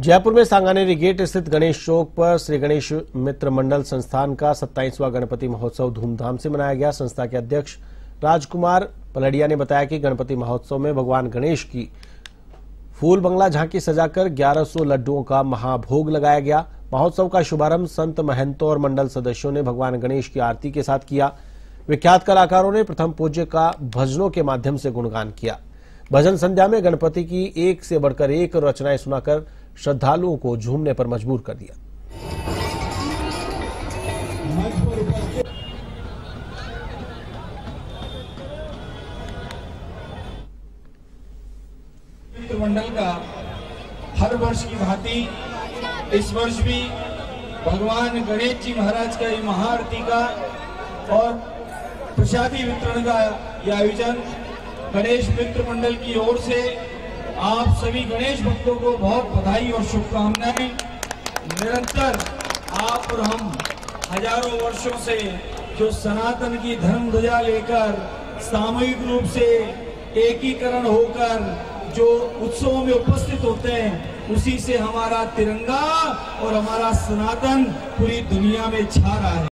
जयपुर में सांगानेरी गेट स्थित गणेश चौक पर श्री गणेश मित्र मंडल संस्थान का 27वां गणपति महोत्सव धूमधाम से मनाया गया। संस्था के अध्यक्ष राजकुमार पलड़िया ने बताया कि गणपति महोत्सव में भगवान गणेश की फूल बंगला झांकी सजाकर 1100 लड्डुओं का महाभोग लगाया गया। महोत्सव का शुभारंभ संत महंतों और मंडल सदस्यों ने भगवान गणेश की आरती के साथ किया। विख्यात कलाकारों ने प्रथम पूज्य का भजनों के माध्यम से गुणगान किया। भजन संध्या में गणपति की एक से बढ़कर एक रचनाएं सुनाकर श्रद्धालुओं को झूमने पर मजबूर कर दिया। मित्र मंडल का हर वर्ष की भांति इस वर्ष भी भगवान गणेश जी महाराज का ये महाआरती का और प्रसादी वितरण का यह आयोजन गणेश मित्र मंडल की ओर से आप सभी गणेश भक्तों को बहुत बधाई और शुभकामनाएं। निरंतर आप और हम हजारों वर्षों से जो सनातन की धर्म ध्वजा लेकर सामूहिक रूप से एकीकरण होकर जो उत्सवों में उपस्थित होते हैं, उसी से हमारा तिरंगा और हमारा सनातन पूरी दुनिया में छा रहा है।